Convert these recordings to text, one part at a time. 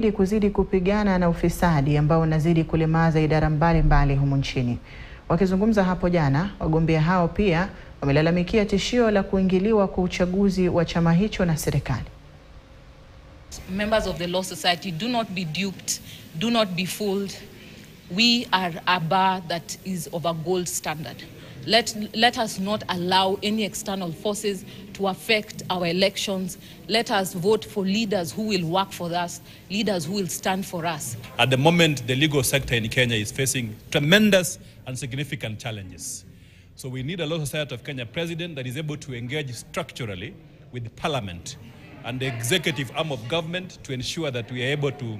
Ili kuzidi kupigana na ufisadi ambao unazidi kulemaza idara mbalimbali humu nchini. Wakizungumza hapo jana, wagombea hao pia wamelalamikia tishio la kuingiliwa kwa uchaguzi wa chama hicho na serikali. Members of the Law Society, do not be duped, do not be fooled. We are a bar that is of a gold standard. Let us not allow any external forces to affect our elections. Let us vote for leaders who will work for us, leaders who will stand for us. At the moment, the legal sector in Kenya is facing tremendous and significant challenges. So we need a Law Society of Kenya president that is able to engage structurally with the parliament and the executive arm of government to ensure that we are able to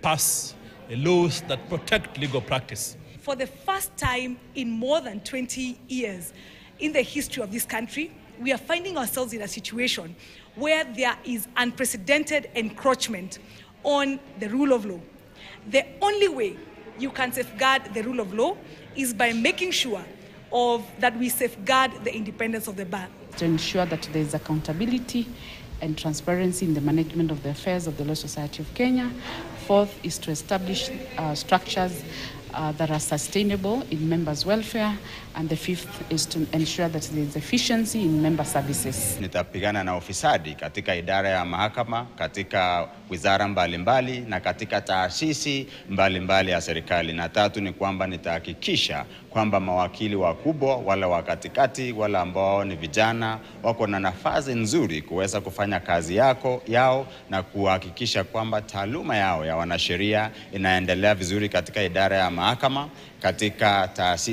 pass laws that protect legal practice. For the first time in more than 20 years in the history of this country, we are finding ourselves in a situation where there is unprecedented encroachment on the rule of law. The only way you can safeguard the rule of law is by making sure that we safeguard the independence of the bar. To ensure that there is accountability and transparency in the management of the affairs of the Law Society of Kenya. Fourth is to establish structures that are sustainable in members' welfare, and the fifth is to ensure that there is efficiency in member services. Nitapigana na ufisadi katika idara ya mahakama, katika wizara mbalimbali na katika taasisi mbalimbali ya serikali. Na tatu ni kwamba nitahakikisha kwamba mawakili wakubwa, wala wa katikati, wala ambao ni vijana, wako na nafasi nzuri kuweza kufanya kazi yao na kuhakikisha kwamba taaluma yao ya wanasheria inaendelea vizuri katika idara ya mahakama, katika taasisi